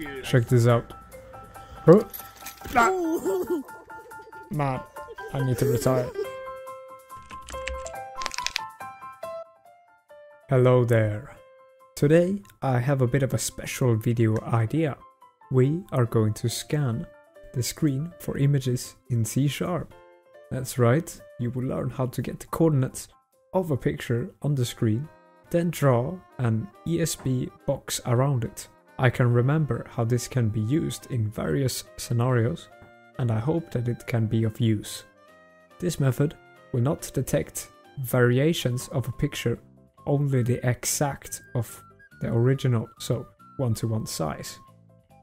Dude, check this out. Oh. Ah. Man, I need to retire. Hello there. Today I have a bit of a special video idea. We are going to scan the screen for images in C#. That's right, you will learn how to get the coordinates of a picture on the screen, then draw an ESP box around it. I can remember how this can be used in various scenarios, and I hope that it can be of use. This method will not detect variations of a picture, only the exact of the original, so one-to-one size.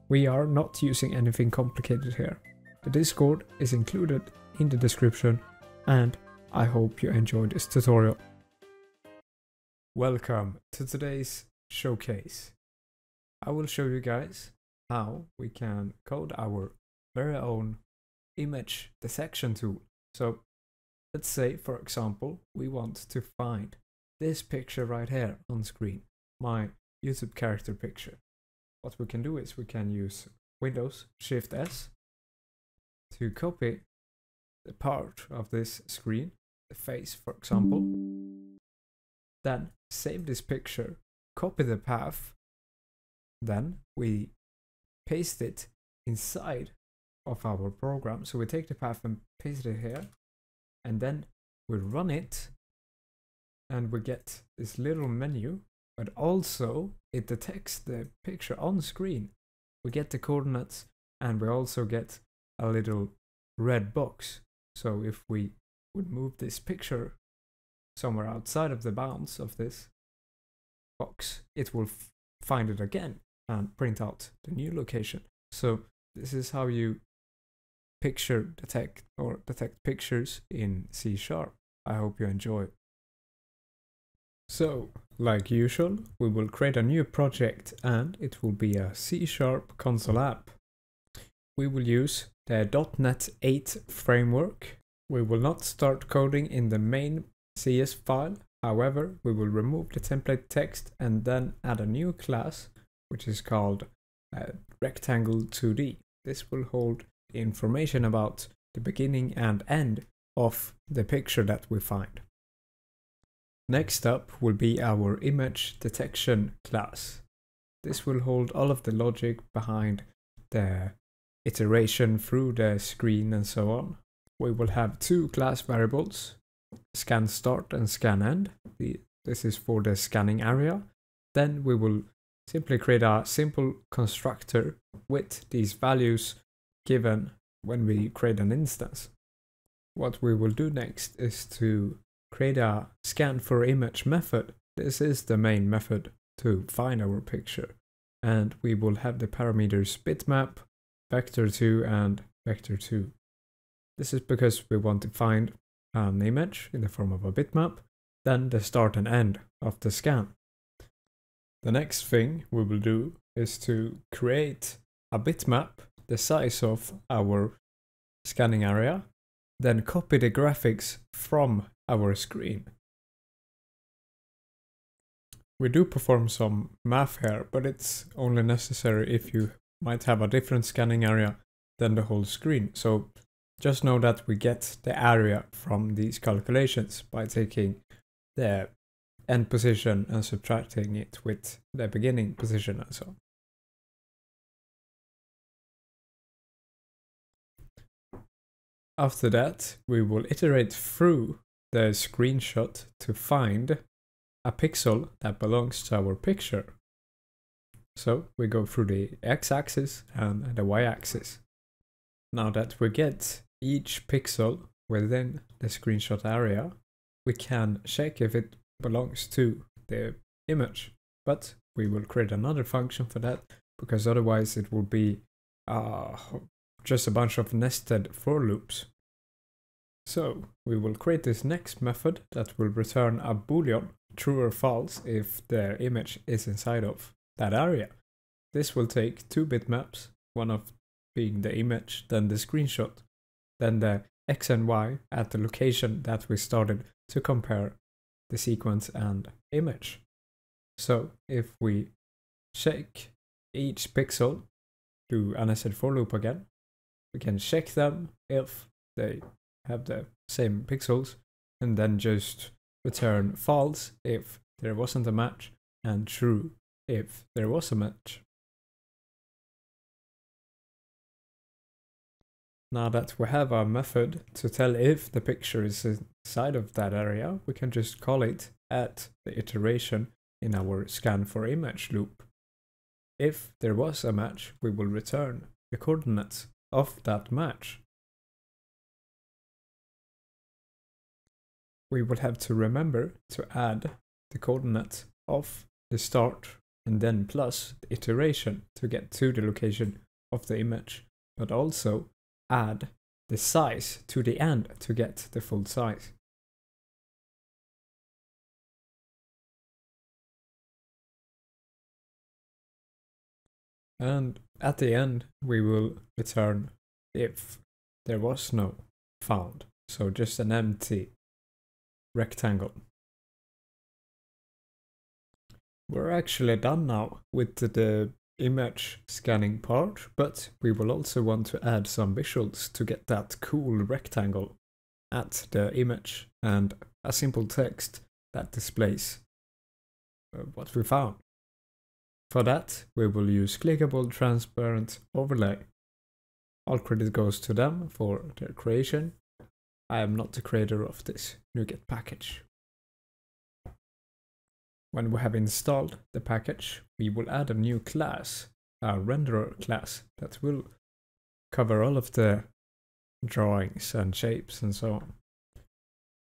We are not using anything complicated here. The Discord is included in the description, and I hope you enjoyed this tutorial. Welcome to today's showcase. I will show you guys how we can code our very own image detection tool. So let's say, for example, we want to find this picture right here on screen, my YouTube character picture. What we can do is we can use Windows Shift S to copy the part of this screen, the face for example, then save this picture, copy the path, then we paste it inside of our program. So we take the path and paste it here, and then we run it, and we get this little menu, but also it detects the picture on screen. We get the coordinates, and we also get a little red box. So if we would move this picture somewhere outside of the bounds of this box, it will find it again and print out the new location. So this is how you detect pictures in C#. I hope you enjoy. So, like usual, we will create a new project, and it will be a C# console app. We will use the .NET 8 framework. We will not start coding in the main CS file. However, we will remove the template text and then add a new class, which is called Rectangle2D. This will hold information about the beginning and end of the picture that we find. Next up will be our image detection class. This will hold all of the logic behind the iteration through the screen and so on. We will have two class variables, scan start and scan end. This is for the scanning area. Then we will simply create a simple constructor with these values given when we create an instance. What we will do next is to create a scan for image method. This is the main method to find our picture, and we will have the parameters bitmap, vector2 and vector2. This is because we want to find an image in the form of a bitmap, then the start and end of the scan. The next thing we will do is to create a bitmap the size of our scanning area, then copy the graphics from our screen. We do perform some math here, but it's only necessary if you might have a different scanning area than the whole screen. So just know that we get the area from these calculations by taking the end position and subtracting it with the beginning position and so on. After that, we will iterate through the screenshot to find a pixel that belongs to our picture. So we go through the x-axis and the y-axis. Now that we get each pixel within the screenshot area, we can check if it belongs to the image, but we will create another function for that, because otherwise it will be just a bunch of nested for loops. So we will create this next method that will return a boolean, true or false, if the image is inside of that area. This will take two bitmaps, one of being the image, then the screenshot, then the x and y at the location that we started, to compare the sequence and image. So if we check each pixel do unnecessary for loop again. We can check them if they have the same pixels, and then just return false if there wasn't a match, and true if there was a match. Now that we have our method to tell if the picture is inside of that area, we can just call it at the iteration in our scan for image loop. If there was a match, we will return the coordinates of that match. We will have to remember to add the coordinate of the start and then plus the iteration to get to the location of the image, but also add the size to the end to get the full size. And at the end, we will return if there was no found, so just an empty rectangle. We're actually done now with the image scanning part, but we will also want to add some visuals to get that cool rectangle at the image and a simple text that displays what we found. For that, we will use clickable transparent overlay. All credit goes to them for their creation. I am not the creator of this NuGet package. When we have installed the package, we will add a new class, a renderer class, that will cover all of the drawings and shapes and so on.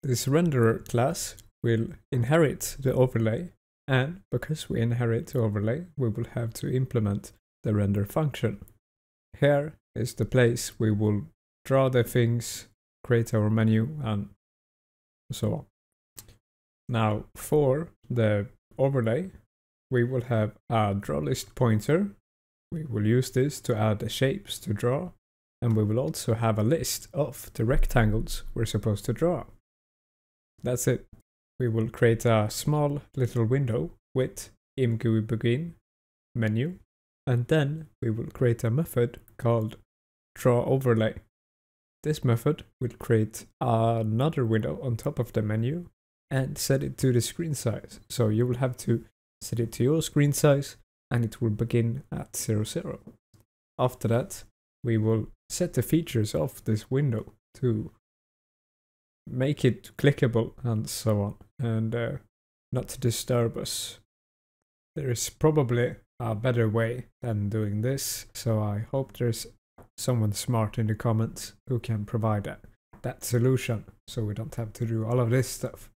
This renderer class will inherit the overlay, and because we inherit the overlay, we will have to implement the render function. Here is the place we will draw the things, create our menu, and so on. Now for the overlay, we will have a draw list pointer. We will use this to add the shapes to draw, and we will also have a list of the rectangles we're supposed to draw. That's it. We will create a small little window with imgui begin menu, and then we will create a method called draw overlay. This method will create another window on top of the menu and set it to the screen size. So you will have to set it to your screen size, and it will begin at 0, 0. After that, we will set the features of this window to make it clickable and so on, and not to disturb us. There is probably a better way than doing this, so I hope there's someone smart in the comments who can provide that solution, so we don't have to do all of this stuff.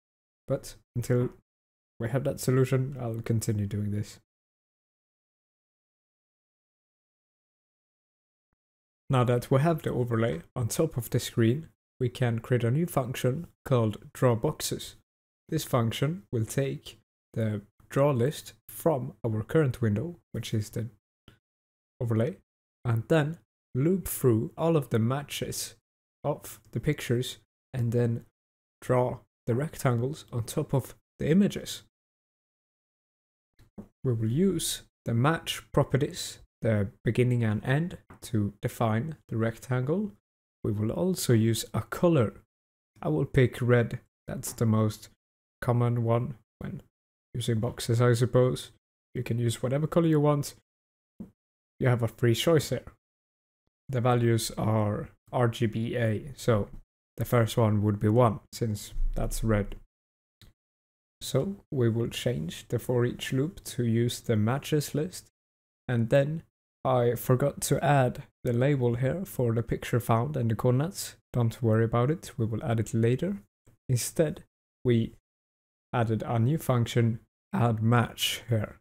But until we have that solution, I'll continue doing this. Now that we have the overlay on top of the screen, we can create a new function called draw boxes. This function will take the draw list from our current window, which is the overlay, and then loop through all of the matches of the pictures and then draw the rectangles on top of the images. We will use the match properties, the beginning and end, to define the rectangle. We will also use a color. I will pick red. That's the most common one when using boxes, I suppose. You can use whatever color you want. You have a free choice here. The values are RGBA, so the first one would be 1, since that's red. So we will change the for each loop to use the matches list, and then I forgot to add the label here for the picture found and the coordinates. Don't worry about it, we will add it later. Instead, we added a new function, add match here.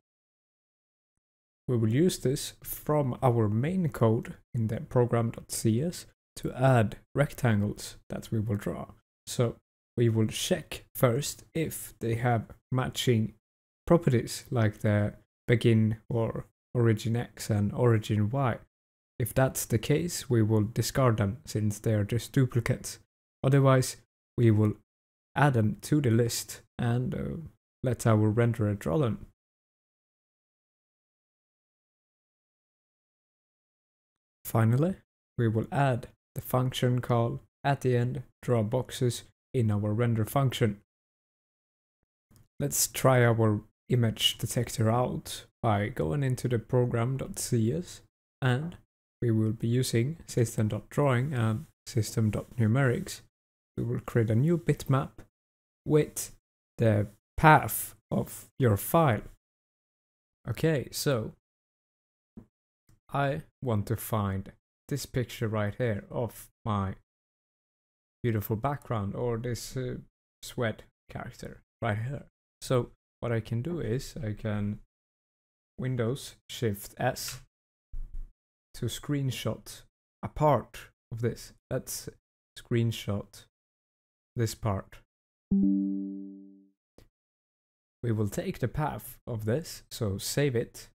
We will use this from our main code in the program.cs to add rectangles that we will draw. So we will check first if they have matching properties like the begin or origin X and origin Y. If that's the case, we will discard them since they are just duplicates. Otherwise, we will add them to the list and let our renderer draw them. Finally, we will add the function call at the end drawBoxes in our render function. Let's try our image detector out by going into the program.cs, and we will be using system.drawing and system.numerics. We will create a new bitmap with the path of your file. Okay, so I want to find this picture right here of my beautiful background, or this swedz character right here. So what I can do is I can Windows Shift S to screenshot a part of this. Let's screenshot this part. We will take the path of this, so save it.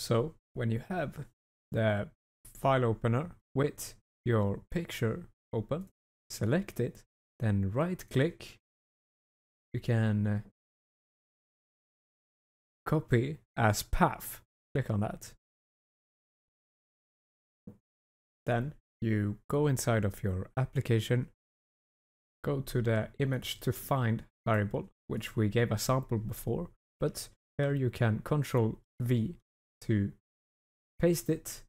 So when you have the file opener with your picture open, select it, then right click, you can copy as path, click on that. Then you go inside of your application, go to the image to find variable, which we gave a sample before, but here you can Control V to paste it,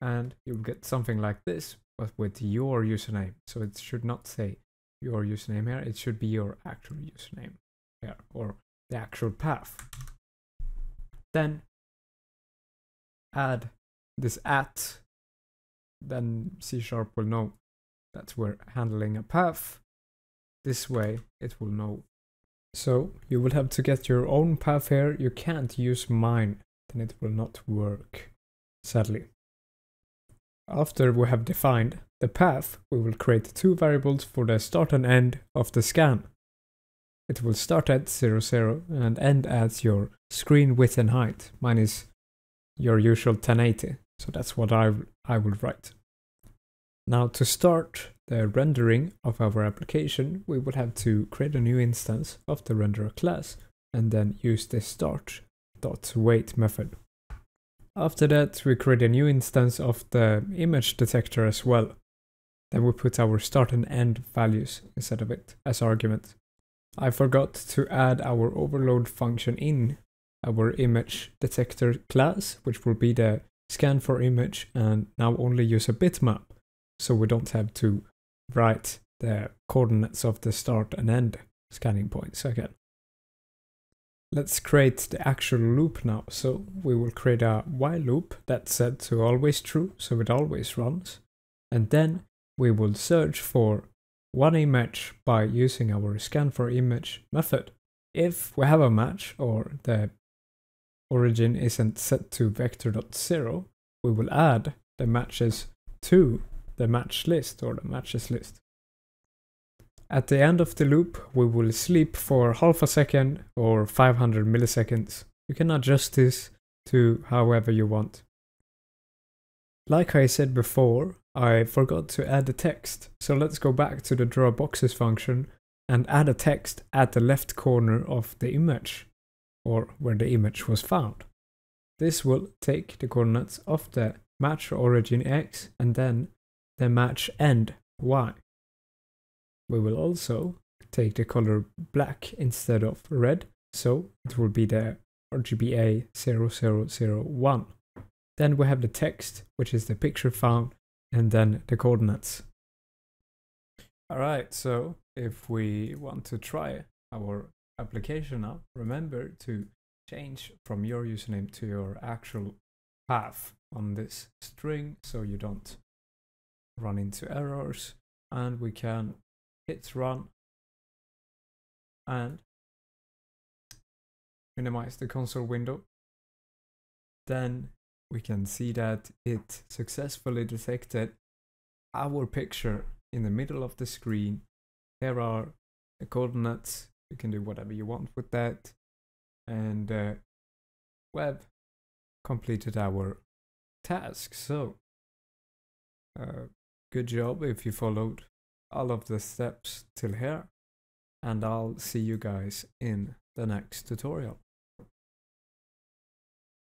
and you'll get something like this, but with your username. So it should not say your username here, it should be your actual username here, or the actual path. Then add this at, then C# will know that we're handling a path. This way it will know. So you will have to get your own path here. You can't use mine, then it will not work, sadly. After we have defined the path, we will create two variables for the start and end of the scan. It will start at 0, 0 and end at your screen width and height. Mine is your usual 1080, so that's what I will write. Now to start the rendering of our application, we will have to create a new instance of the renderer class and then use the start.wait method. After that, we create a new instance of the image detector as well. Then we put our start and end values instead of it as argument. I forgot to add our overload function in our image detector class, which will be the scan for image, and now only use a bitmap, so we don't have to write the coordinates of the start and end scanning points again. Let's create the actual loop now. So we will create a while loop that's set to always true, so it always runs. And then we will search for one image by using our scan for image method. If we have a match, or the origin isn't set to vector.0, we will add the matches to the match list, or the matches list. At the end of the loop, we will sleep for half a second or 500 milliseconds. You can adjust this to however you want. Like I said before, I forgot to add the text. So let's go back to the drawBoxes function and add a text at the left corner of the image, or where the image was found. This will take the coordinates of the match origin X and then the match end Y. We will also take the color black instead of red, so it will be the RGBA 0001. Then we have the text, which is the picture found, and then the coordinates. Alright, so if we want to try our application now, remember to change from your username to your actual path on this string, so you don't run into errors, and we can hit run and minimize the console window. Then we can see that it successfully detected our picture in the middle of the screen. Here are the coordinates. You can do whatever you want with that. And web completed our task. So good job if you followed all of the steps till here, and I'll see you guys in the next tutorial.